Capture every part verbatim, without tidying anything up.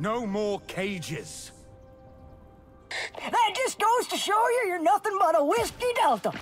No more cages. That just goes to show you you're nothing but a whiskey delta.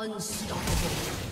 Unstoppable.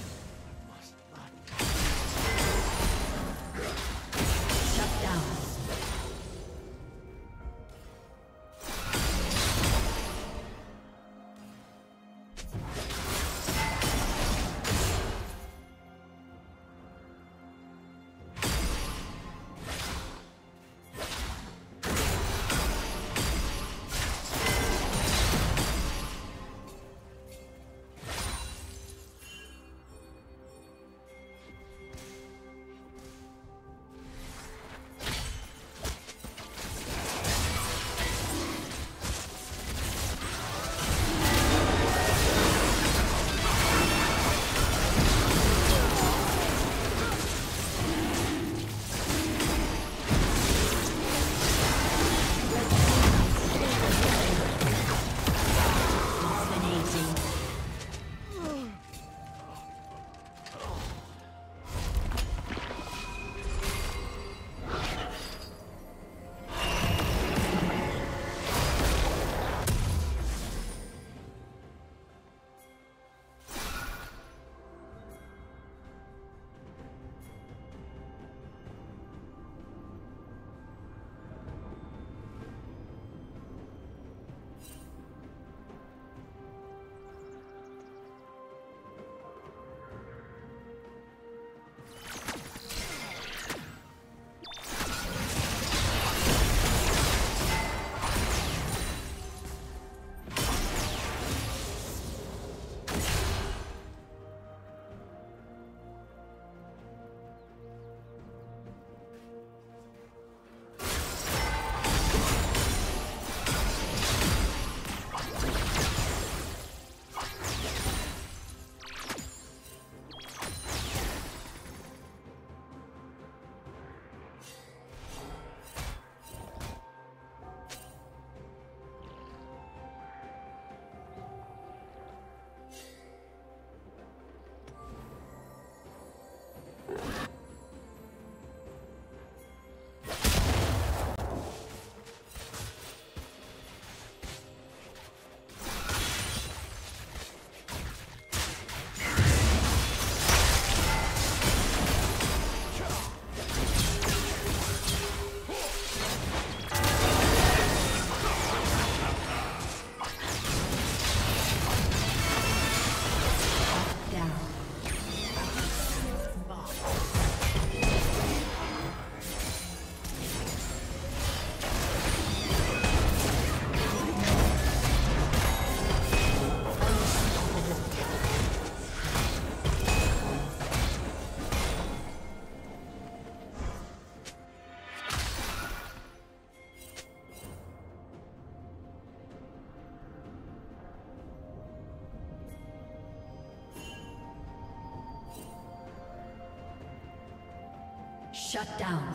Shut down.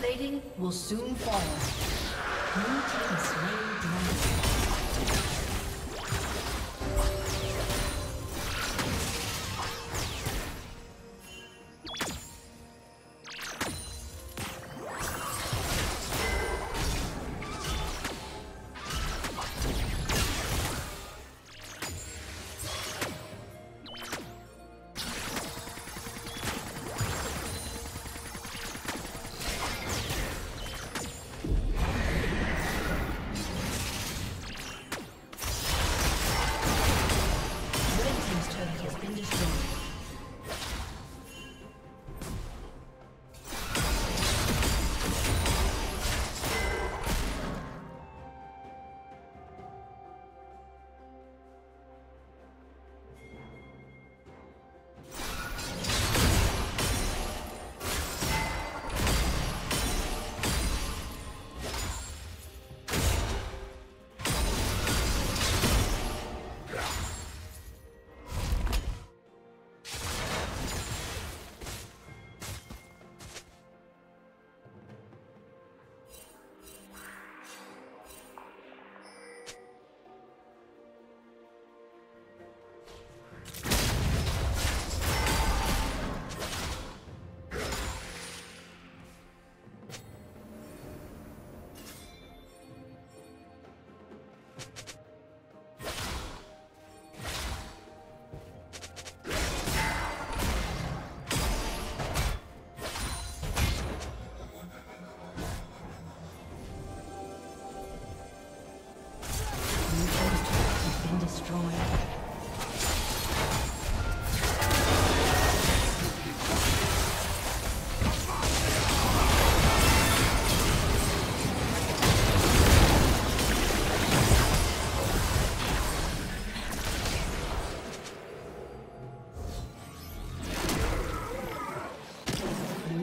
plating will soon fall. New team slay dragon.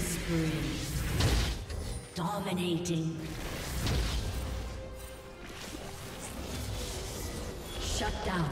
spree. Dominating. Shut down.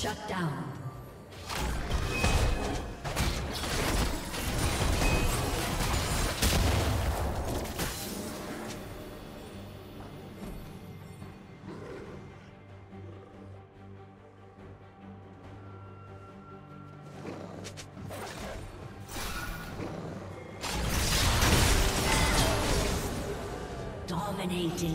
Shut down. Dominating.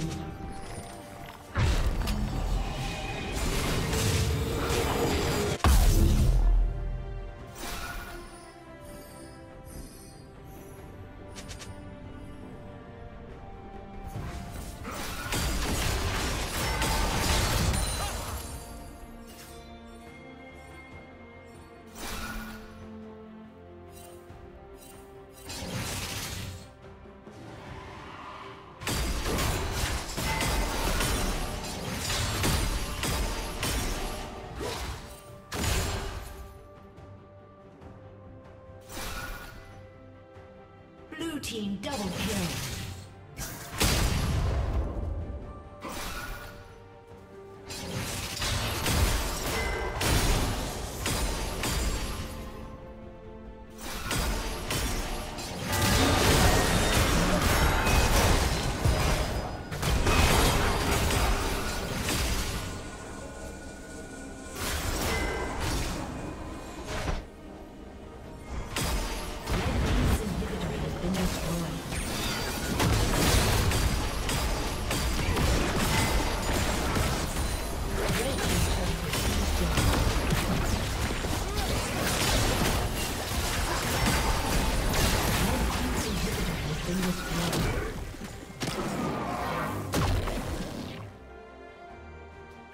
Team double kill.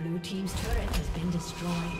Blue team's turret has been destroyed.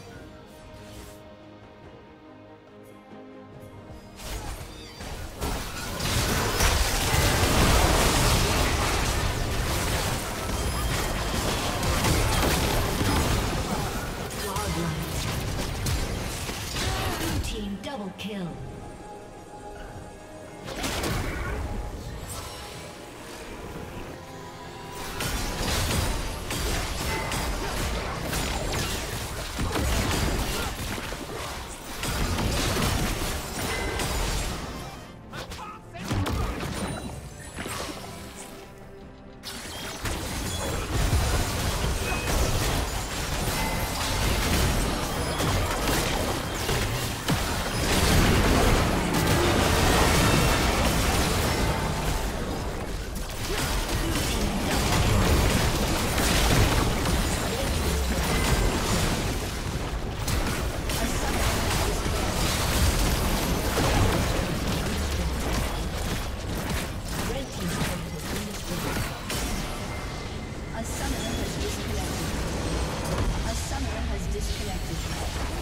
A summoner has disconnected. A summoner has disconnected.